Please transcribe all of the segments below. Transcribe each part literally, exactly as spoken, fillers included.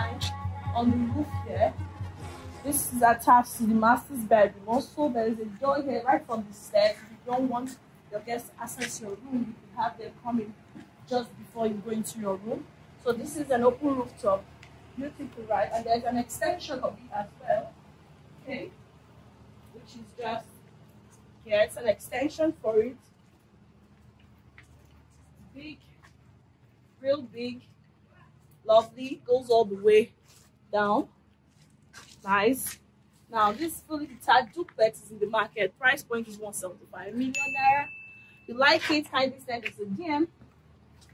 Prime on the roof here. This is attached to the master's bedroom. Also, there is a door here right from the stairs. If you don't want your guests to access your room, you can have them come in just before you go into your room. So this is an open rooftop. Beautiful, right? And there's an extension of it as well. Okay. Which is just yeah, it's an extension for it. Big, real big, lovely, goes all the way down. Nice. Now this fully detached duplex is in the market. Price point is one seventy-five million naira. If you like it, kindly send us a D M.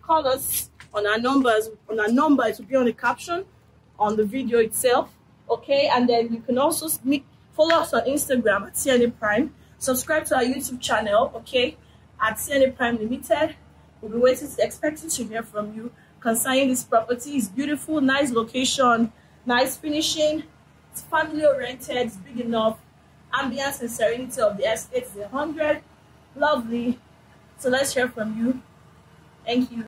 Call us on our numbers. On our number, it will be on the caption on the video itself. Okay, and then you can also make, follow us on Instagram at C N A Prime. Subscribe to our YouTube channel. Okay, at C N A Prime Limited. We'll be waiting, expecting to hear from you concerning this property. It's beautiful, nice location, nice finishing. It's family oriented, it's big enough. Ambience and serenity of the estate is a hundred. Lovely. So let's hear from you. Thank you.